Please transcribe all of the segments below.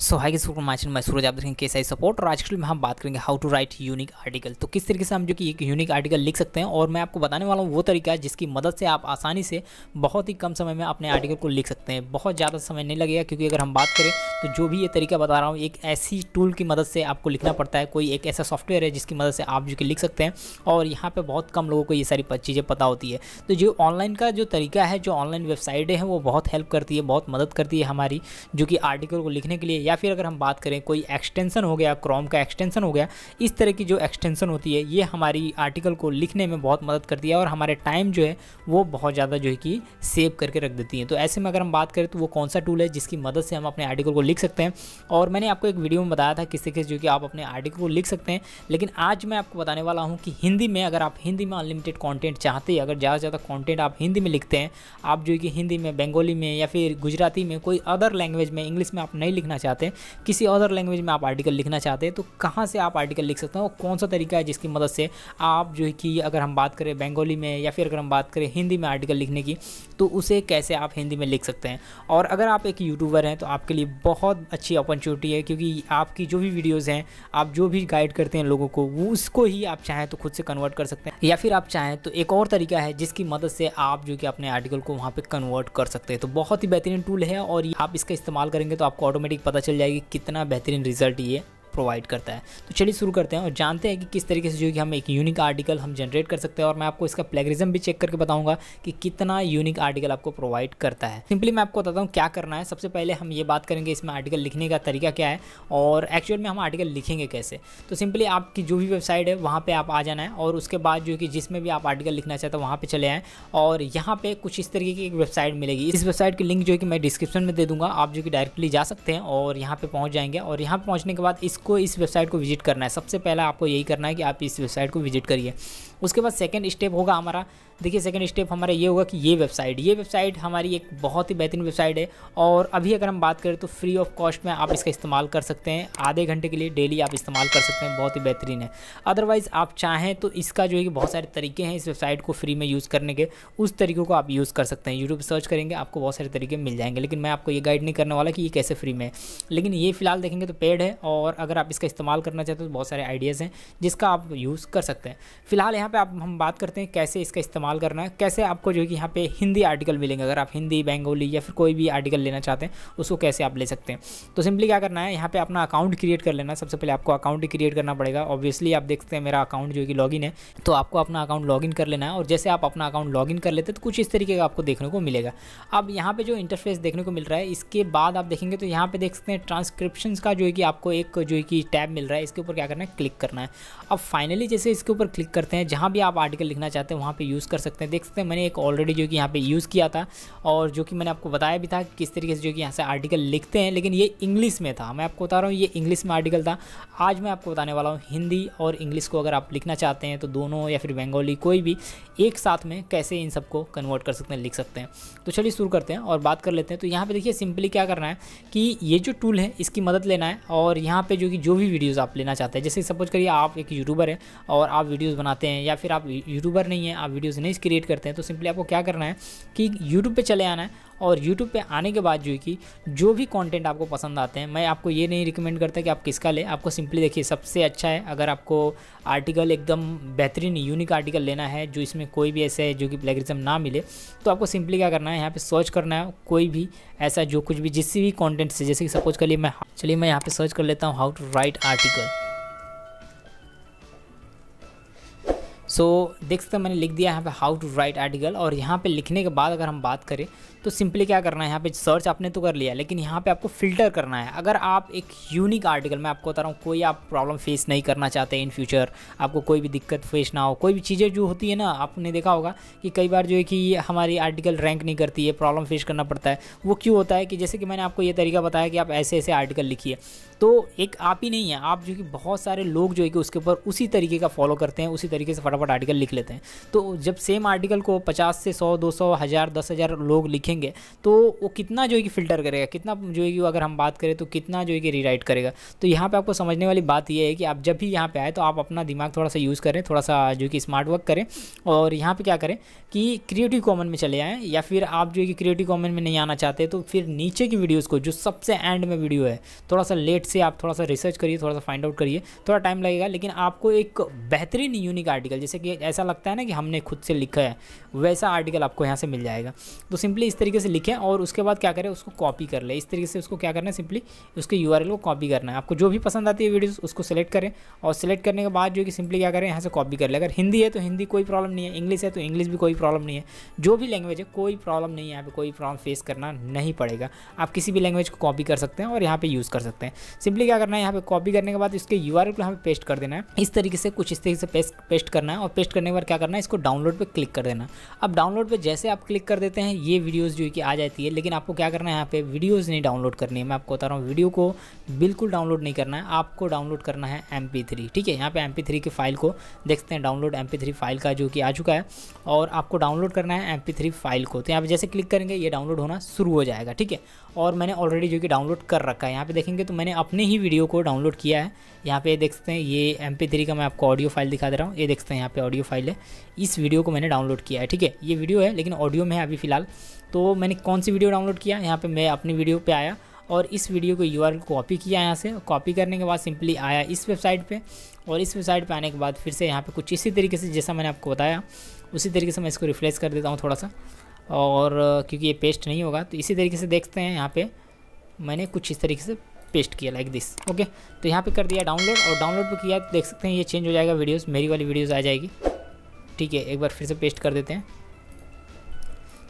सो high किस मैं सूरज, आप देखेंगे केएसआई सपोर्ट। और आज के लिए हम बात करेंगे how to write unique article. तो किस तरीके से हम जो कि एक यूनिक आर्टिकल लिख सकते हैं, और मैं आपको बताने वाला हूँ वो तरीका है जिसकी मदद से आप आसानी से बहुत ही कम समय में अपने आर्टिकल को लिख सकते हैं। बहुत ज़्यादा समय नहीं लगेगा, क्योंकि अगर हम बात करें तो जो भी ये तरीका बता रहा हूँ एक ऐसी टूल की मदद से आपको लिखना पड़ता है। कोई एक ऐसा सॉफ्टवेयर है जिसकी मदद से आप जो कि लिख सकते हैं, और यहाँ पर बहुत कम लोगों को ये सारी चीज़ें पता होती है। तो जो ऑनलाइन का जो तरीका है, जो ऑनलाइन वेबसाइटें हैं, वो बहुत हेल्प करती है, बहुत मदद करती है हमारी जो कि आर्टिकल को लिखने के लिए। या फिर अगर हम बात करें कोई एक्सटेंशन हो गया, क्रोम का एक्सटेंशन हो गया, इस तरह की जो एक्सटेंशन होती है ये हमारी आर्टिकल को लिखने में बहुत मदद करती है, और हमारे टाइम जो है वो बहुत ज़्यादा जो है कि सेव करके रख देती है। तो ऐसे में अगर हम बात करें तो वो कौन सा टूल है जिसकी मदद से हम अपने आर्टिकल को लिख सकते हैं, और मैंने आपको एक वीडियो में बताया था किस तरीके से जो कि आप अपने आर्टिकल को लिख सकते हैं। लेकिन आज मैं आपको बताने वाला हूँ कि हिंदी में, अगर आप हिंदी में अनलिमिटेड कॉन्टेंट चाहते हैं, अगर ज़्यादा से ज़्यादा कॉन्टेंट आप हिंदी में लिखते हैं, आप जो कि हिंदी में, बंगाली में या फिर गुजराती में, कोई अदर लैंग्वेज में, इंग्लिश में आप नहीं लिखना चाहते, किसी अदर लैंग्वेज में आप आर्टिकल लिखना चाहते हैं, तो कहाँ से आप आर्टिकल लिख सकते हैं, और कौन सा तरीका है जिसकी मदद से आप जो है कि अगर हम बात करें बंगाली में या फिर अगर हम बात करें हिंदी में आर्टिकल लिखने की, तो उसे कैसे आप हिंदी में लिख सकते हैं। और अगर आप एक यूट्यूबर हैं तो आपके लिए बहुत अच्छी अपॉर्चुनिटी है, क्योंकि आपकी जो भी वीडियोज़ हैं, आप जो भी गाइड करते हैं लोगों को, वो उसको ही आप चाहें तो खुद से कन्वर्ट कर सकते हैं, या फिर आप चाहें तो एक और तरीका है जिसकी मदद से आप जो कि अपने आर्टिकल को वहाँ पर कन्वर्ट कर सकते हैं। तो बहुत ही बेहतरीन टूल है, और आप इसका इस्तेमाल करेंगे तो आपको ऑटोमेटिक पता चल जाएगी कितना बेहतरीन रिजल्ट ये प्रोवाइड करता है। तो चलिए शुरू करते हैं और जानते हैं कि किस तरीके से जो कि हम एक यूनिक आर्टिकल हम जनरेट कर सकते हैं, और मैं आपको इसका प्लेगरिज्म भी चेक करके बताऊंगा कि कितना यूनिक आर्टिकल आपको प्रोवाइड करता है। सिंपली मैं आपको बताता हूं क्या करना है। सबसे पहले हम ये बात करेंगे इसमें आर्टिकल लिखने का तरीका क्या है, और एक्चुअल में हम आर्टिकल लिखेंगे कैसे। तो सिंपली आपकी जो भी वेबसाइट है वहाँ पर आप आ जाना है, और उसके बाद जो कि जिसमें भी आप आर्टिकल लिखना चाहते हैं वहाँ पर चले आएँ, और यहाँ पर कुछ इस तरीके की एक वेबसाइट मिलेगी। इस वेबसाइट की लिंक जो है कि मैं डिस्क्रिप्शन में दे दूँगा, आप जो कि डायरेक्टली जा सकते हैं और यहाँ पर पहुँच जाएंगे। और यहाँ पहुँचने के बाद इसको इस वेबसाइट को विजिट करना है। सबसे पहला आपको यही करना है कि आप इस वेबसाइट को विजिट करिए। उसके बाद सेकंड स्टेप होगा हमारा, देखिए सेकंड स्टेप हमारा ये होगा कि ये वेबसाइट हमारी एक बहुत ही बेहतरीन वेबसाइट है, और अभी अगर हम बात करें तो फ्री ऑफ कॉस्ट में आप इसका इस्तेमाल कर सकते हैं। आधे घंटे के लिए डेली आप इस्तेमाल कर सकते हैं, बहुत ही बेहतरीन है। अदरवाइज़ आप चाहें तो इसका जो है कि बहुत सारे तरीके हैं इस वेबसाइट को फ्री में यूज़ करने के, उस तरीक़ों को आप यूज़ कर सकते हैं। यूट्यूब सर्च करेंगे आपको बहुत सारे तरीके मिल जाएंगे, लेकिन मैं आपको ये गाइड नहीं करने वाला कि ये कैसे फ्री में है। लेकिन ये फिलहाल देखेंगे तो पेड है, और अगर आप इसका इस्तेमाल करना चाहते हो तो बहुत सारे आइडियाज़ हैं जिसका आप यूज़ कर सकते हैं। फिलहाल यहाँ पे हम बात करते हैं कैसे इसका इस्तेमाल करना है, कैसे आपको जो है कि यहाँ पे हिंदी आर्टिकल मिलेंगे। अगर आप हिंदी, बंगाली या फिर कोई भी आर्टिकल लेना चाहते हैं उसको कैसे आप ले सकते हैं। तो सिंपली क्या करना है, यहाँ पर अपना अकाउंट क्रिएट कर लेना। सबसे पहले आपको अकाउंट क्रिएट करना पड़ेगा। ऑब्वियसली आप देखते हैं मेरा अकाउंट जो कि लॉगिन है, तो आपको अपना अकाउंट लॉगिन कर लेना है। और जैसे आप अपना अकाउंट लॉगिन कर लेते हैं तो कुछ इस तरीके का आपको देखने को मिलेगा। अब यहाँ पर जो इंटरफेस देखने को मिल रहा है, इसके बाद आप देखेंगे तो यहाँ पर देख सकते हैं ट्रांसक्रिप्शन का जो है कि आपको एक जो है कि टैब मिल रहा है। इसके ऊपर क्या करना है, क्लिक करना है। अब फाइनली जैसे इसके ऊपर क्लिक करते हैं, जहाँ भी आप आर्टिकल लिखना चाहते हैं वहाँ पे यूज़ कर सकते हैं। देख सकते हैं मैंने एक ऑलरेडी जो कि यहाँ पे यूज़ किया था, और जो कि मैंने आपको बताया भी था किस तरीके से जो कि यहाँ से आर्टिकल लिखते हैं, लेकिन ये इंग्लिश में था। मैं आपको बता रहा हूँ ये इंग्लिश में आर्टिकल था। आज मैं आपको बताने वाला हूँ हिंदी और इंग्लिश को अगर आप लिखना चाहते हैं तो दोनों, या फिर बंगाली, कोई भी एक साथ में कैसे इन सबको कन्वर्ट कर सकते हैं, लिख सकते हैं। तो चलिए शुरू करते हैं और बात कर लेते हैं। तो यहाँ पर देखिए सिंपली क्या करना है कि ये जो टूल है इसकी मदद लेना है, और यहाँ पे जो भी वीडियोस आप लेना चाहते हैं, जैसे सपोज करिए आप एक यूट्यूबर हैं और आप वीडियोस बनाते हैं, या फिर आप यूट्यूबर नहीं हैं, आप वीडियोस नहीं क्रिएट करते हैं, तो सिंपली आपको क्या करना है कि यूट्यूब पे चले आना है। और YouTube पे आने के बाद जो है कि जो भी कंटेंट आपको पसंद आते हैं, मैं आपको ये नहीं रिकमेंड करता कि आप किसका लें। आपको सिंपली देखिए सबसे अच्छा है, अगर आपको आर्टिकल एकदम बेहतरीन यूनिक आर्टिकल लेना है जो इसमें कोई भी ऐसे जो कि प्लेगरिज्म ना मिले, तो आपको सिंपली क्या करना है, यहाँ पे सर्च करना है कोई भी ऐसा जो कुछ भी जिससे भी कॉन्टेंट से, जैसे कि सपोज करिए चलिए मैं यहाँ पर सर्च कर लेता हूँ how to write article. So देख सकते हैं मैंने लिख दिया यहाँ पे हाउ टू राइट आर्टिकल। और यहाँ पे लिखने के बाद अगर हम बात करें तो सिंपली क्या करना है, यहाँ पे सर्च आपने तो कर लिया, लेकिन यहाँ पे आपको फ़िल्टर करना है। अगर आप एक यूनिक आर्टिकल, मैं आपको बता रहा हूँ, कोई आप प्रॉब्लम फेस नहीं करना चाहते इन फ्यूचर, आपको कोई भी दिक्कत फेस ना हो, कोई भी चीज़ें जो होती है ना, आपने देखा होगा कि कई बार जो है कि हमारी आर्टिकल रैंक नहीं करती है, प्रॉब्लम फेस करना पड़ता है। वो क्यों होता है कि जैसे कि मैंने आपको ये तरीका बताया कि आप ऐसे ऐसे आर्टिकल लिखिए, तो एक आप ही नहीं है, आप जो कि बहुत सारे लोग जो है कि उसके ऊपर उसी तरीके का फॉलो करते हैं, उसी तरीके से फटाफट आर्टिकल लिख लेते हैं। तो जब सेम आर्टिकल को 50 से 100, 200, 1000, 10,000 लोग लिखे देखेंगे तो वो कितना जो है कि फ़िल्टर करेगा, कितना जो है कि अगर हम बात करें तो कितना जो है कि रीराइट करेगा। तो यहाँ पे आपको समझने वाली बात ये है कि आप जब भी यहाँ पे आए तो आप अपना दिमाग थोड़ा सा यूज़ करें, थोड़ा सा जो कि स्मार्ट वर्क करें और यहाँ पे क्या करें कि क्रिएटिव कॉमन में चले आएँ, या फिर आप जो है कि क्रिएटिव कॉमन में नहीं आना चाहते तो फिर नीचे की वीडियोज़ को जो सबसे एंड में वीडियो है थोड़ा सा लेट से आप थोड़ा सा रिसर्च करिए, थोड़ा सा फाइंड आउट करिए, थोड़ा टाइम लगेगा लेकिन आपको एक बेहतरीन यूनिक आर्टिकल जैसे कि ऐसा लगता है ना कि हमने खुद से लिखा है वैसा आर्टिकल आपको यहाँ से मिल जाएगा। तो सिंपली इस तरीके से लिखें और उसके बाद क्या करें उसको कॉपी कर ले। इस तरीके से उसको क्या करना है, सिंपली उसके यूआरएल को कॉपी करना है। आपको जो भी पसंद आती है वीडियोस उसको सेलेक्ट करें और सेलेक्ट करने के बाद जो कि सिंपली क्या करें यहाँ से कॉपी कर ले। अगर हिंदी है तो हिंदी कोई प्रॉब्लम नहीं है, इंग्लिश है तो इंग्लिश भी कोई प्रॉब्लम नहीं है, जो भी लैंग्वेज है कोई प्रॉब्लम नहीं है, यहाँ पर कोई प्रॉब्लम फेस करना नहीं पड़ेगा। आप किसी भी लैंग्वेज को कॉपी कर सकते हैं और यहाँ पर यूज़ कर सकते हैं। सिंपली क्या करना है, यहाँ पर कॉपी करने के बाद इसके यूआरएल को यहाँ पर पेस्ट कर देना है। इस तरीके से कुछ इस तरीके से पेस्ट करना है और पेस्ट करने के बाद क्या करना है इसको डाउनलोड पर क्लिक कर देना। अब डाउनलोड पे जैसे आप क्लिक कर देते हैं ये वीडियोस जो है कि आ जाती है, लेकिन आपको क्या करना है यहाँ पे वीडियोस नहीं डाउनलोड करनी है। मैं आपको बता रहा हूँ वीडियो को बिल्कुल डाउनलोड नहीं करना है, आपको डाउनलोड करना है MP3। ठीक है, यहाँ पे MP3 की फाइल को देखते हैं, डाउनलोड MP3 फाइल का जो कि आ चुका है और आपको डाउनलोड करना है MP3 फाइल को। तो यहाँ पर जैसे क्लिक करेंगे ये डाउनलोड होना शुरू हो जाएगा। ठीक है, और मैंने ऑलरेडी जो कि डाउनलोड कर रखा है, यहाँ पर देखेंगे तो मैंने अपने ही वीडियो को डाउनलोड किया है। यहाँ पर देख सकते हैं ये MP3 का मैं आपको ऑडियो फाइल दिखा दे रहा हूँ, ये देखते हैं यहाँ पर ऑडियो फाइल है, इस वीडियो को मैंने डाउनलोड किया है। ठीक है, ये वीडियो है लेकिन ऑडियो में है अभी फ़िलहाल। तो मैंने कौन सी वीडियो डाउनलोड किया, यहाँ पे मैं अपनी वीडियो पे आया और इस वीडियो को URL कॉपी किया यहाँ से। कॉपी करने के बाद सिंपली आया इस वेबसाइट पे और इस वेबसाइट पे आने के बाद फिर से यहाँ पे कुछ इसी तरीके से जैसा मैंने आपको बताया उसी तरीके से मैं इसको रिफ्रेश कर देता हूँ थोड़ा सा, और क्योंकि ये पेस्ट नहीं होगा तो इसी तरीके से देखते हैं। यहाँ पर मैंने कुछ इस तरीके से पेस्ट किया लाइक दिस। ओके, तो यहाँ पर कर दिया डाउनलोड और डाउनलोड पर किया तो देख सकते हैं ये चेंज हो जाएगा, वीडियोज़ मेरी वाली वीडियोज़ आ जाएगी। ठीक है, एक बार फिर से पेस्ट कर देते हैं।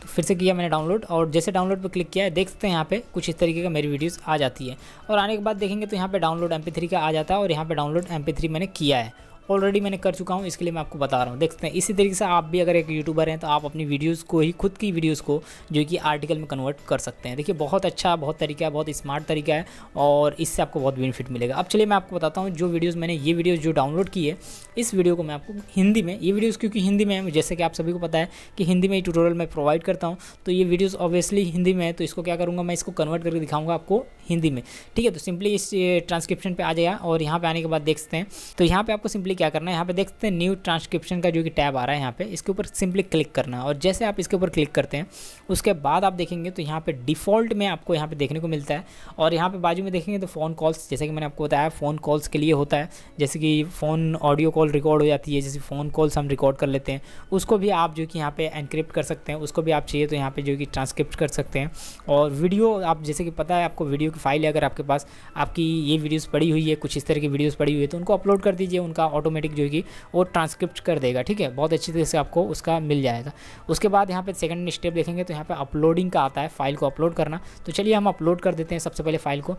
तो फिर से किया मैंने डाउनलोड और जैसे डाउनलोड पर क्लिक किया है देख सकते हैं यहाँ पे कुछ इस तरीके का मेरी वीडियोस आ जाती है। और आने के बाद देखेंगे तो यहाँ पे डाउनलोड MP3 का आ जाता है और यहाँ पे डाउनलोड MP3 मैंने किया है, ऑलरेडी मैंने कर चुका हूँ इसके लिए मैं आपको बता रहा हूँ। देखते हैं इसी तरीके से आप भी अगर एक यूट्यूबर हैं तो आप अपनी वीडियोस को ही खुद की वीडियोस को जो कि आर्टिकल में कन्वर्ट कर सकते हैं। देखिए बहुत अच्छा, बहुत तरीका है, बहुत स्मार्ट तरीका है और इससे आपको बहुत बेनिफिट मिलेगा। अब चलिए मैं आपको बताता हूँ जो वीडियोज़ मैंने ये वीडियोज़ जो डाउनलोड की है इस वीडियो को मैं आपको हिंदी में, ये वीडियोज़ क्योंकि हिंदी में है जैसे कि आप सभी को पता है कि हिंदी में ट्यूटोरियल मैं प्रोवाइड करता हूँ तो ये वीडियोज़ ऑब्वियसली हिंदी में है तो इसको क्या करूँगा मैं इसको कन्वर्ट करके दिखाऊँगा आपको हिंदी में। ठीक है, तो सिंपली इस ट्रांसक्रिप्शन पर आ जाएगा और यहाँ पर आने के बाद देख सकते हैं तो यहाँ पर आपको सिंपली क्या करना है, यहाँ पे देखते हैं न्यू ट्रांसक्रिप्शन का जो कि टैब आ रहा है, यहाँ पे इसके ऊपर सिंपली क्लिक करना है और जैसे आप इसके ऊपर क्लिक करते हैं उसके बाद आप देखेंगे तो यहाँ पे डिफ़ॉल्ट में आपको यहाँ पे देखने को मिलता है और यहाँ पे बाजू में देखेंगे तो फ़ोन कॉल्स, जैसे कि मैंने आपको बताया फ़ोन कॉल्स के लिए होता है, जैसे कि फ़ोन ऑडियो कॉल रिकॉर्ड हो जाती है, जैसे फ़ोन कॉल्स हम रिकॉर्ड कर लेते हैं उसको भी आप जो कि यहाँ पर एनक्रिप्ट कर सकते हैं, उसको भी आप चाहिए तो यहाँ पर जो कि ट्रांसक्रिप्ट कर सकते हैं। और वीडियो आप जैसे कि पता है आपको वीडियो की फाइल है, अगर आपके पास आपकी ये वीडियोज़ पड़ी हुई है, कुछ इस तरह की वीडियोज़ पड़ी हुई है तो उनको अपलोड कर दीजिए, उनका ऑटोमेटिक जो है कि वो ट्रांसक्रिप्ट कर देगा। ठीक है, बहुत अच्छी तरीके से आपको उसका मिल जाएगा। उसके बाद यहाँ पे सेकंड स्टेप देखेंगे तो यहाँ पे अपलोडिंग का आता है, फाइल को अपलोड करना। तो चलिए हम अपलोड कर देते हैं सबसे पहले फाइल को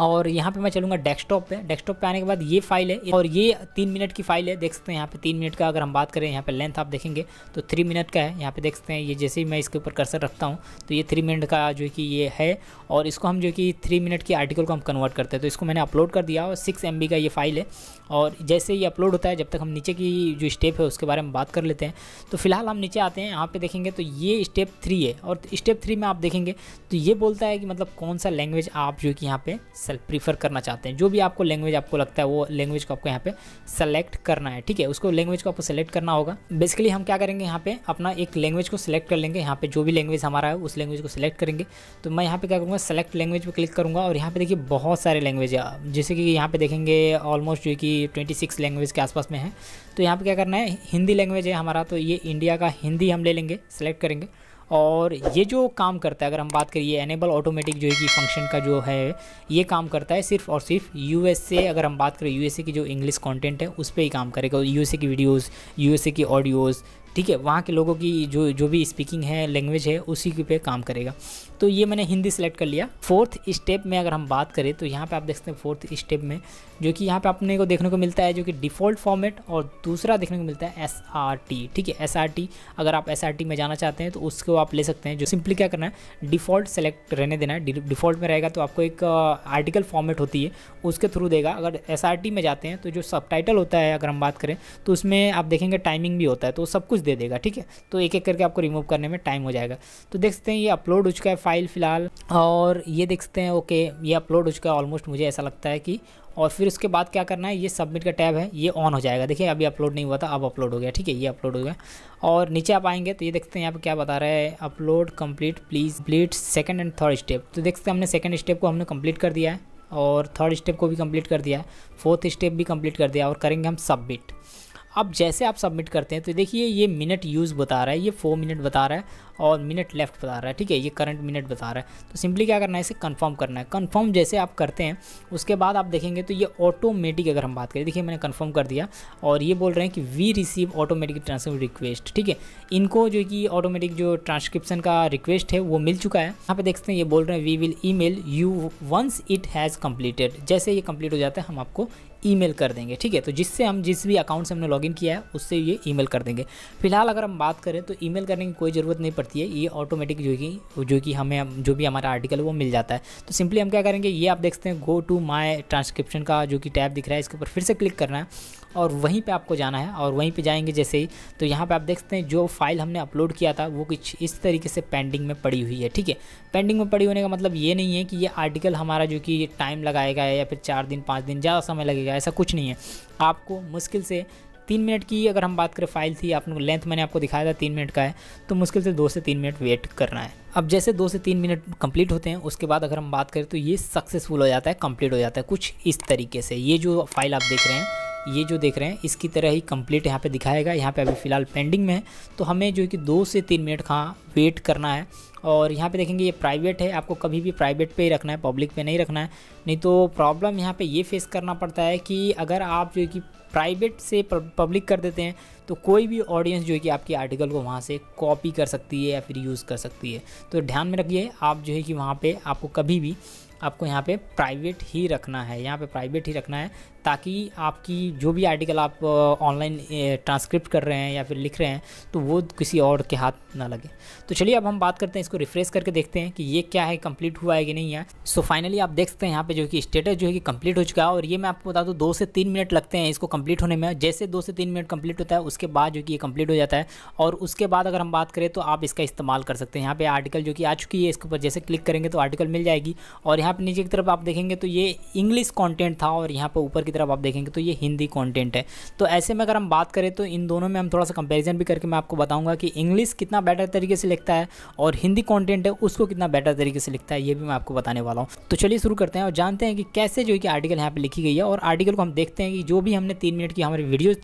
और यहाँ पे मैं चलूँगा डेस्कटॉप पे। डेस्कटॉप पे आने के बाद ये फाइल है और ये 3 मिनट की फाइल है, देख सकते हैं यहाँ पे 3 मिनट का अगर हम बात करें यहाँ पे लेंथ आप देखेंगे तो 3 मिनट का है। यहाँ पे देख सकते हैं ये जैसे ही मैं इसके ऊपर कर्सर रखता हूँ तो ये 3 मिनट का जो कि ये है और इसको हम जो कि 3 मिनट की आर्टिकल को हम कन्वर्ट करते हैं। तो इसको मैंने अपलोड कर दिया और 6 MB का ये फाइल है और जैसे ही अपलोड होता है जब तक हम नीचे की जो स्टेप है उसके बारे में बात कर लेते हैं। तो फिलहाल हम नीचे आते हैं, यहाँ पर देखेंगे तो ये स्टेप 3 है और स्टेप 3 में आप देखेंगे तो ये बोलता है कि मतलब कौन सा लैंग्वेज आप जो कि यहाँ पर सेल्फ प्रीफर करना चाहते हैं, जो भी आपको लैंग्वेज आपको लगता है वो लैंग्वेज को आपको यहाँ पे सेलेक्ट करना है। ठीक है, उसको लैंग्वेज को आपको सेलेक्ट करना होगा। बेसिकली हम क्या करेंगे यहाँ पे अपना एक लैंग्वेज को सिलेक्ट कर लेंगे, यहाँ पे जो भी लैंग्वेज हमारा है उस लैंग्वेज को सिलेक्ट करेंगे। तो मैं यहाँ पे क्या करूँगा सेलेक्ट लैंग्वेज पर क्लिक करूँगा और यहाँ पे देखिए बहुत सारे लैंग्वेज है, जैसे कि यहाँ पे देखेंगे ऑलमोस्ट जो कि 26 लैंग्वेज के आसपास में है। तो यहाँ पर क्या करना है, हिंदी लैंग्वेज है हमारा तो ये इंडिया का हिंदी हम ले लेंगे, सेलेक्ट करेंगे। और ये जो काम करता है अगर हम बात करिए एनेबल ऑटोमेटिक जो है कि फंक्शन का जो है ये काम करता है सिर्फ और सिर्फ USA, अगर हम बात करें USA की जो इंग्लिश कंटेंट है उस पे ही काम करेगा। USA की वीडियोस, USA की ऑडियोज़, ठीक है, वहाँ के लोगों की जो भी स्पीकिंग है लैंग्वेज है उसी के पे काम करेगा। तो ये मैंने हिंदी सेलेक्ट कर लिया। 4th स्टेप में अगर हम बात करें तो यहाँ पे आप देख सकते हैं 4th स्टेप में जो कि यहाँ पे अपने को देखने को मिलता है जो कि डिफ़ॉल्ट फॉर्मेट और दूसरा देखने को मिलता है SRT। ठीक है, SRT अगर आप SRT में जाना चाहते हैं तो उसको आप ले सकते हैं। जो सिंपली क्या करना है डिफ़ॉल्ट सेलेक्ट रहने देना है, डिफ़ॉल्ट में रहेगा तो आपको एक आर्टिकल फॉर्मेट होती है उसके थ्रू देगा। अगर SRT में जाते हैं तो जो सबटाइटल होता है अगर हम बात करें तो उसमें आप देखेंगे टाइमिंग भी होता है तो सब कुछ दे देगा, ठीक है। तो एक एक करके आपको रिमूव करने में टाइम हो जाएगा। तो देख सकते हैं ये अपलोड हो चुका है फाइल फिलहाल, और ये देख सकते हैं ओके ये अपलोड हो चुका है ऑलमोस्ट, मुझे ऐसा लगता है कि। और फिर उसके बाद क्या करना है, ये सबमिट का टैब है ये ऑन हो जाएगा। देखिए अभी अपलोड नहीं हुआ था, अब अपलोड हो गया, ठीक है ये अपलोड हो गया। और नीचे आप आएंगे तो ये देखते हैं यहाँ पे क्या बता रहा है, upload complete please complete second and third step. तो देखते हैं हमने सेकंड स्टेप को हमने कंप्लीट कर दिया है, और थर्ड स्टेप को भी कंप्लीट कर दिया है, फोर्थ स्टेप भी कंप्लीट कर दिया, और करेंगे हम सबमिट। अब जैसे आप सबमिट करते हैं तो देखिए ये मिनट यूज़ बता रहा है, ये 4 मिनट बता रहा है और मिनट लेफ्ट बता रहा है, ठीक है ये करंट मिनट बता रहा है। तो सिंपली क्या करना है, इसे कंफर्म करना है। कंफर्म जैसे आप करते हैं उसके बाद आप देखेंगे तो ये ऑटोमेटिक, अगर हम बात करें देखिए मैंने कंफर्म कर दिया, और ये बोल रहे हैं कि we receive automatic transcription request, ठीक है। इनको जो कि ऑटोमेटिक जो ट्रांसक्रिप्शन का रिक्वेस्ट है वो मिल चुका है। यहाँ पे देखते हैं ये बोल रहे हैं we will email you once it has completed. जैसे ये कम्प्लीट हो जाता है हम आपको ईमेल कर देंगे, ठीक है। तो जिससे हम जिस भी अकाउंट से हमने लॉगिन किया है उससे ये ईमेल कर देंगे। फिलहाल अगर हम बात करें तो ईमेल करने की कोई ज़रूरत नहीं पड़ती है, ये ऑटोमेटिक जो कि हमें जो भी हमारा आर्टिकल है वो मिल जाता है। तो सिंपली हम क्या करेंगे, ये आप देख सकते हैं गो टू माय ट्रांसक्रिप्शन का जो कि टैब दिख रहा है, इसके ऊपर फिर से क्लिक करना है और वहीं पे आपको जाना है। और वहीं पे जाएंगे जैसे ही तो यहाँ पे आप देख सकते हैं जो फाइल हमने अपलोड किया था वो कुछ इस तरीके से पेंडिंग में पड़ी हुई है, ठीक है। पेंडिंग में पड़ी होने का मतलब ये नहीं है कि ये आर्टिकल हमारा जो कि टाइम लगाएगा या फिर 4 दिन 5 दिन ज़्यादा समय लगेगा, ऐसा कुछ नहीं है। आपको मुश्किल से 3 मिनट की, अगर हम बात करें फाइल थी आपने लेंथ मैंने आपको दिखाया था 3 मिनट का है, तो मुश्किल से 2 से 3 मिनट वेट करना है। अब जैसे 2 से 3 मिनट कंप्लीट होते हैं उसके बाद अगर हम बात करें तो ये सक्सेसफुल हो जाता है, कंप्लीट हो जाता है कुछ इस तरीके से। ये जो फाइल आप देख रहे हैं, ये जो देख रहे हैं इसकी तरह ही कंप्लीट यहाँ पे दिखाएगा। यहाँ पे अभी फ़िलहाल पेंडिंग में है, तो हमें जो कि 2 से 3 मिनट का वेट करना है। और यहाँ पे देखेंगे ये प्राइवेट है, आपको कभी भी प्राइवेट पे ही रखना है, पब्लिक पे नहीं रखना है। नहीं तो प्रॉब्लम यहाँ पे ये फेस करना पड़ता है कि अगर आप जो कि प्राइवेट से पब्लिक कर देते हैं तो कोई भी ऑडियंस जो है कि आपके आर्टिकल को वहाँ से कॉपी कर सकती है या फिर यूज़ कर सकती है। तो ध्यान में रखिए आप जो है कि वहाँ पर आपको कभी भी आपको यहाँ पे प्राइवेट ही रखना है, यहाँ पे प्राइवेट ही रखना है, ताकि आपकी जो भी आर्टिकल आप ऑनलाइन ट्रांसक्रिप्ट कर रहे हैं या फिर लिख रहे हैं तो वो किसी और के हाथ ना लगे। तो चलिए अब हम बात करते हैं, इसको रिफ्रेश करके देखते हैं कि ये क्या है, कंप्लीट हुआ है कि नहीं है। सो फाइनली आप देख सकते हैं यहाँ पे जो कि स्टेटस जो है कि कंप्लीट हो चुका है। और ये मैं आपको बता दूँ 2 से 3 मिनट लगते हैं इसको कंप्लीट होने में। जैसे 2 से 3 मिनट कंप्लीट होता है उसके बाद जो कि ये कंप्लीट हो जाता है। और उसके बाद अगर हम बात करें तो आप इसका इस्तेमाल कर सकते हैं। यहाँ पर आर्टिकल जो कि आ चुकी है, इसके ऊपर जैसे क्लिक करेंगे तो आर्टिकल मिल जाएगी। और यहाँ पे नीचे की तरफ आप देखेंगे तो ये इंग्लिश कंटेंट था, और यहाँ पे ऊपर की तरफ आप देखेंगे तो ये हिंदी कंटेंट है। तो ऐसे में अगर हम बात करें तो इन दोनों में हम थोड़ा सा कंपैरिजन भी करके मैं आपको बताऊंगा कि इंग्लिश कितना बेटर तरीके से लिखता है और हिंदी कंटेंट है उसको कितना बेटर तरीके से लिखता है, ये भी मैं आपको बताने वाला हूँ। तो चलिए शुरू करते हैं और जानते हैं कि कैसे जो कि आर्टिकल यहाँ पर लिखी गई है। और आर्टिकल को हम देखते हैं कि जो भी हमने 3 मिनट की हमारी वीडियोज़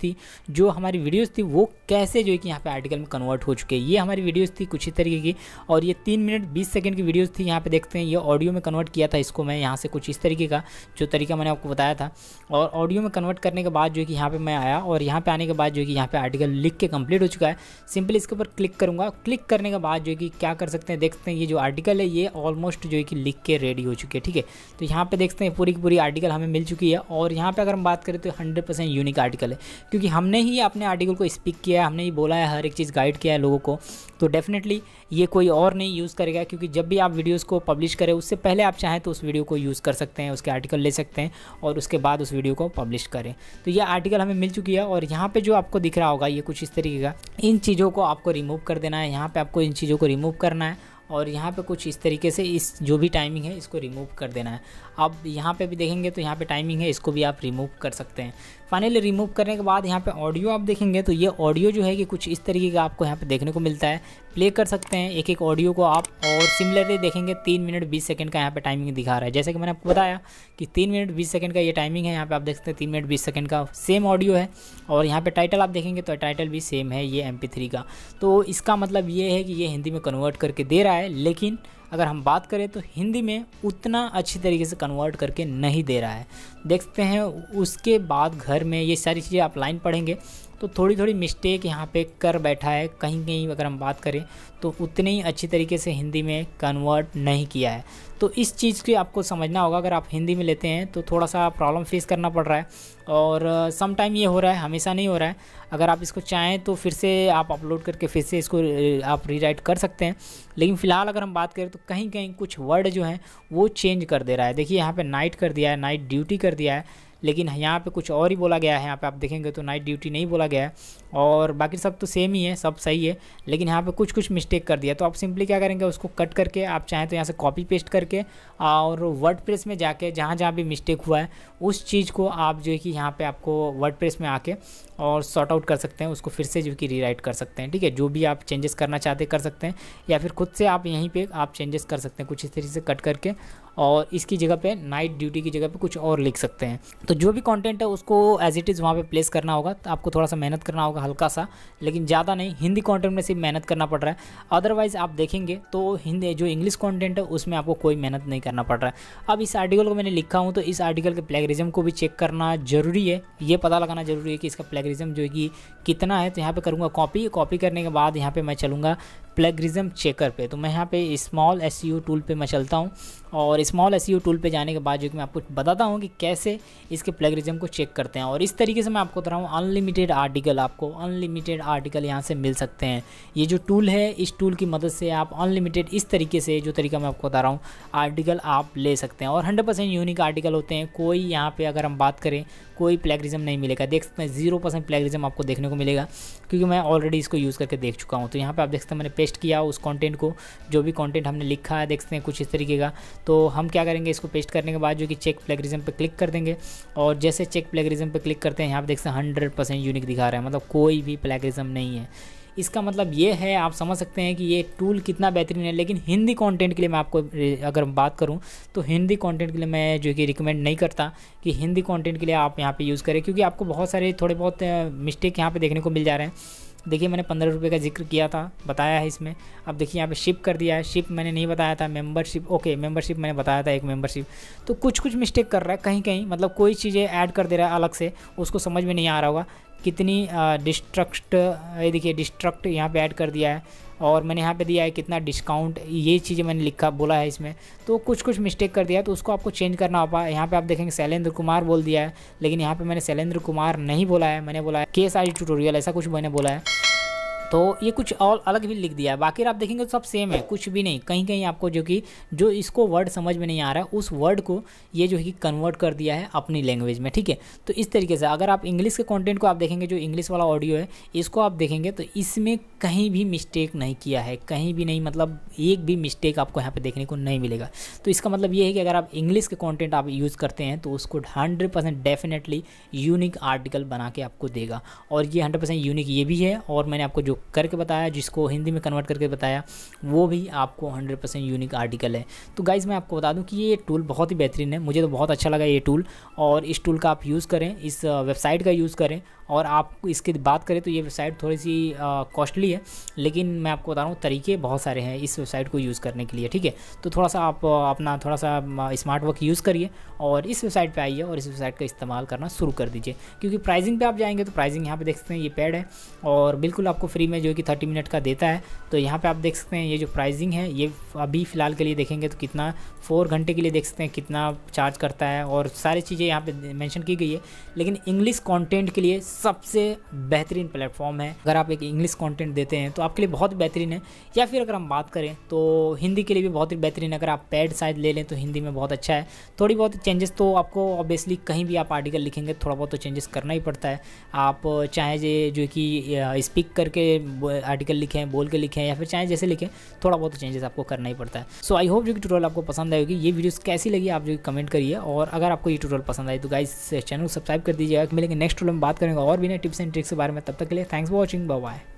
थी वो कैसे जो कि यहाँ पर आर्टिकल में कन्वर्ट हो चुके हैं। ये हमारी वीडियोज़ थी कुछ ही तरीके की, और ये 3 मिनट 20 सेकेंड की वीडियोज़ थी। यहाँ पर देखते हैं ये ऑडियो में कन्वर्ट किया था, इसको मैं यहाँ से कुछ इस तरीके का जो तरीका मैंने आपको बताया था। और ऑडियो में कन्वर्ट करने के बाद जो कि यहाँ पे मैं आया, और यहाँ पे आने के बाद जो कि यहाँ पे आर्टिकल लिख के कंप्लीट हो चुका है। सिंपली इसके ऊपर क्लिक करूँगा, क्लिक करने के बाद जो कि क्या कर सकते हैं, देखते हैं ये जो आर्टिकल है ये ऑलमोस्ट जो है कि लिख के रेडी हो चुकी है, ठीक है। तो यहाँ पर देखते हैं पूरी की पूरी आर्टिकल हमें मिल चुकी है। और यहाँ पर अगर हम बात करें तो 100% यूनिक आर्टिकल है, क्योंकि हमने ही अपने आर्टिकल को स्पीक किया है, हमने ही बोला है, हर एक चीज़ गाइड किया है लोगों को। तो डेफिनेटली ये कोई और नहीं यूज़ करेगा, क्योंकि जब भी आप वीडियोज़ को पब्लिश करें उससे पहले आप चाहें तो उस वीडियो को यूज़ कर सकते हैं, उसके आर्टिकल ले सकते हैं और उसके बाद उस वीडियो को पब्लिश करें। तो ये आर्टिकल हमें मिल चुकी है। और यहाँ पे जो आपको दिख रहा होगा ये कुछ इस तरीके का, इन चीज़ों को आपको रिमूव कर देना है। यहाँ पे आपको इन चीज़ों को रिमूव करना है, और यहाँ पे कुछ इस तरीके से इस जो भी टाइमिंग है इसको रिमूव कर देना है। अब यहाँ पे भी देखेंगे तो यहाँ पे टाइमिंग है, इसको भी आप रिमूव कर सकते हैं। फाइनली रिमूव करने के बाद यहाँ पे ऑडियो आप देखेंगे तो ये ऑडियो जो है कि कुछ इस तरीके का आपको यहाँ पे देखने को मिलता है। प्ले कर सकते हैं एक एक ऑडियो को आप, और सिमिलरली देखेंगे 3 मिनट 20 सेकेंड का यहाँ पे टाइमिंग दिखा रहा है। जैसे कि मैंने आपको बताया कि 3 मिनट 20 सेकेंड का ये टाइमिंग है। यहाँ पे आप देख सकते हैं 3 मिनट 20 सेकेंड का सेम ऑडियो है। और यहाँ पे टाइटल आप देखेंगे तो टाइटल भी सेम है, ये MP3 का। तो इसका मतलब ये है कि ये हिंदी में कन्वर्ट करके दे रहा है, लेकिन अगर हम बात करें तो हिंदी में उतना अच्छी तरीके से कन्वर्ट करके नहीं दे रहा है। देखते हैं उसके बाद घर में ये सारी चीज़ें आप लाइन पढ़ेंगे तो थोड़ी थोड़ी मिस्टेक यहाँ पे कर बैठा है, कहीं कहीं अगर हम बात करें तो उतने ही अच्छी तरीके से हिंदी में कन्वर्ट नहीं किया है। तो इस चीज़ की आपको समझना होगा। अगर आप हिंदी में लेते हैं तो थोड़ा सा प्रॉब्लम फेस करना पड़ रहा है, और समटाइम ये हो रहा है, हमेशा नहीं हो रहा है। अगर आप इसको चाहें तो फिर से आप अपलोड करके फिर से इसको आप रीराइट कर सकते हैं, लेकिन फ़िलहाल अगर हम बात करें तो कहीं कहीं कुछ वर्ड जो हैं वो चेंज कर दे रहा है। देखिए यहाँ पर नाइट कर दिया है, नाइट ड्यूटी कर दिया है, लेकिन यहाँ पे कुछ और ही बोला गया है। यहाँ पे आप देखेंगे तो नाइट ड्यूटी नहीं बोला गया है, और बाकी सब तो सेम ही है, सब सही है, लेकिन यहाँ पे कुछ कुछ मिस्टेक कर दिया। तो आप सिंपली क्या करेंगे, उसको कट करके आप चाहें तो यहाँ से कॉपी पेस्ट करके और वर्डप्रेस में जाके जहाँ जहाँ भी मिस्टेक हुआ है उस चीज़ को आप जो है कि यहाँ पे आपको वर्डप्रेस में आके और सॉर्ट आउट कर सकते हैं, उसको फिर से जो कि रीराइट कर सकते हैं। ठीक है, जो भी आप चेंजेस करना चाहते कर सकते हैं, या फिर खुद से आप यहीं पर आप चेंजेस कर सकते हैं कुछ इस तरीके से कट करके, और इसकी जगह पे नाइट ड्यूटी की जगह पे कुछ और लिख सकते हैं। तो जो भी कंटेंट है उसको एज इट इज़ वहाँ पे प्लेस करना होगा। तो आपको थोड़ा सा मेहनत करना होगा, हल्का सा, लेकिन ज़्यादा नहीं। हिंदी कंटेंट में सिर्फ मेहनत करना पड़ रहा है, अदरवाइज़ आप देखेंगे तो हिंदी जो इंग्लिश कंटेंट है उसमें आपको कोई मेहनत नहीं करना पड़ रहा है। अब इस आर्टिकल को मैंने लिखा हूँ तो इस आर्टिकल के प्लेगरिज्म को भी चेक करना ज़रूरी है। ये पता लगाना ज़रूरी है कि इसका प्लेगरिज्म जो है कि कितना है। तो यहाँ पर करूँगा कॉपी, कॉपी करने के बाद यहाँ पर मैं चलूँगा प्लेगरिज्म चेकर पे। तो मैं यहाँ पे स्मॉल एसईओ टूल पे मैं चलता हूँ, और स्मॉल एसईओ टूल पे जाने के बाद जो कि मैं आपको बताता हूँ कि कैसे इसके प्लेगरिज्म को चेक करते हैं। और इस तरीके से मैं आपको बता रहा हूँ, अनलिमिटेड आर्टिकल, आपको अनलिमिटेड आर्टिकल यहाँ से मिल सकते हैं। ये जो टूल है, इस टूल की मदद से आप अनलिमिटेड, इस तरीके से जो तरीका मैं आपको बता रहा हूँ, आर्टिकल आप ले सकते हैं। और 100% यूनिक आर्टिकल होते हैं। कोई यहाँ पर अगर हम बात करें, कोई प्लेगरिज्म नहीं मिलेगा। देख सकते हैं 0% प्लेगरिज्म आपको देखने को मिलेगा, क्योंकि मैं ऑलरेडी इसको यूज़ करके देख चुका हूँ। तो यहाँ पर आप देख सकते हैं मैंने पेस्ट किया उस कंटेंट को, जो भी कंटेंट हमने लिखा है, देख सकते हैं कुछ इस तरीके का। तो हम क्या करेंगे, इसको पेस्ट करने के बाद जो कि चेक प्लेगरिज्म पे क्लिक कर देंगे, और जैसे चेक प्लेगरिज्म पे क्लिक करते हैं, यहाँ पर देख सकते हैं 100% यूनिक दिखा रहा है, मतलब कोई भी प्लेगरिज्म नहीं है। इसका मतलब ये है, आप समझ सकते हैं कि ये टूल कितना बेहतरीन है। लेकिन हिंदी कंटेंट के लिए मैं आपको अगर बात करूं तो हिंदी कंटेंट के लिए मैं जो कि रिकमेंड नहीं करता कि हिंदी कंटेंट के लिए आप यहां पे यूज़ करें, क्योंकि आपको बहुत सारे थोड़े बहुत मिस्टेक यहां पे देखने को मिल जा रहे हैं। देखिए मैंने 15 रुपये का जिक्र किया था, बताया है इसमें। अब देखिए यहाँ पे शिप कर दिया है, शिप मैंने नहीं बताया था, मेंबरशिप, ओके मेंबरशिप मैंने बताया था, एक मेंबरशिप। तो कुछ कुछ मिस्टेक कर रहा है कहीं कहीं, मतलब कोई चीज़ें ऐड कर दे रहा है अलग से, उसको समझ में नहीं आ रहा होगा कितनी डिस्ट्रक्ट। ये देखिए डिस्ट्रक्ट यहाँ पे ऐड कर दिया है, और मैंने यहाँ पे दिया है कितना डिस्काउंट, ये चीज़ें मैंने लिखा बोला है इसमें। तो कुछ कुछ मिस्टेक कर दिया है, तो उसको आपको चेंज करना होगा। यहाँ पे आप देखेंगे शैलेंद्र कुमार बोल दिया है, लेकिन यहाँ पे मैंने शैलेंद्र कुमार नहीं बोला है, मैंने बोला है KSI ट्यूटोरियल, ऐसा कुछ मैंने बोला है। तो ये कुछ और अलग भी लिख दिया है। बाकी आप देखेंगे तो सब सेम है, कुछ भी नहीं। कहीं कहीं आपको जो कि जो इसको वर्ड समझ में नहीं आ रहा है, उस वर्ड को ये जो है कि कन्वर्ट कर दिया है अपनी लैंग्वेज में। ठीक है, तो इस तरीके से अगर आप इंग्लिश के कंटेंट को आप देखेंगे, जो इंग्लिश वाला ऑडियो है इसको आप देखेंगे, तो इसमें कहीं भी मिस्टेक नहीं किया है, कहीं भी नहीं, मतलब एक भी मिस्टेक आपको यहाँ पर देखने को नहीं मिलेगा। तो इसका मतलब ये है कि अगर आप इंग्लिश के कंटेंट आप यूज़ करते हैं तो उसको 100% डेफिनेटली यूनिक आर्टिकल बना के आपको देगा। और ये 100% यूनिक ये भी है, और मैंने आपको जो करके बताया, जिसको हिंदी में कन्वर्ट करके बताया, वो भी आपको 100% यूनिक आर्टिकल है। तो गाइज़ मैं आपको बता दूं कि ये टूल बहुत ही बेहतरीन है, मुझे तो बहुत अच्छा लगा ये टूल। और इस टूल का आप यूज़ करें, इस वेबसाइट का यूज़ करें। और आप इसकी बात करें तो ये वेबसाइट थोड़ी सी कॉस्टली है, लेकिन मैं आपको बता रहा हूँ तरीके बहुत सारे हैं इस वेबसाइट को यूज़ करने के लिए। ठीक है, तो थोड़ा सा आप अपना थोड़ा सा स्मार्ट वर्क यूज़ करिए और इस वेबसाइट पर आइए और इस वेबसाइट का इस्तेमाल करना शुरू कर दीजिए। क्योंकि प्राइसिंग पर आप जाएंगे तो प्राइसिंग यहाँ पर देख सकते हैं ये पेड है, और बिल्कुल आपको फ्री में जो कि 30 मिनट का देता है। तो यहाँ पे आप देख सकते हैं ये जो प्राइसिंग है, ये अभी फ़िलहाल के लिए देखेंगे तो कितना 4 घंटे के लिए देख सकते हैं कितना चार्ज करता है, और सारी चीज़ें यहाँ पे मेंशन की गई है। लेकिन इंग्लिश कंटेंट के लिए सबसे बेहतरीन प्लेटफॉर्म है। अगर आप एक इंग्लिश कंटेंट देते हैं तो आपके लिए बहुत बेहतरीन है। या फिर अगर हम बात करें तो हिंदी के लिए भी बहुत ही बेहतरीन है। अगर आप पैड साइज ले लें तो हिंदी में बहुत अच्छा है। थोड़ी बहुत चेंजेस तो आपको ऑब्वियसली कहीं भी आप आर्टिकल लिखेंगे थोड़ा बहुत तो चेंजेस करना ही पड़ता है। आप चाहे जो कि स्पीक करके आर्टिकल लिखें, बोल के लिखें, या फिर चाहे जैसे लिखें, थोड़ा बहुत चेंजेस आपको करना ही पड़ता है। सो आई होप जो कि ट्यूटोरियल आपको पसंद आएगी। ये वीडियोस कैसी लगी आप जो कमेंट करिए, और अगर आपको ये ट्यूटोरियल पसंद आए तो गाइस चैनल सब्सक्राइब कर दीजिएगा। मिलेंगे नेक्स्ट ट्यूटोरियल में, बात करेंगे और भी नए टिप्स एंड ट्रिक्स के बारे में। तब तक के लिए thanks for watching, bye bye.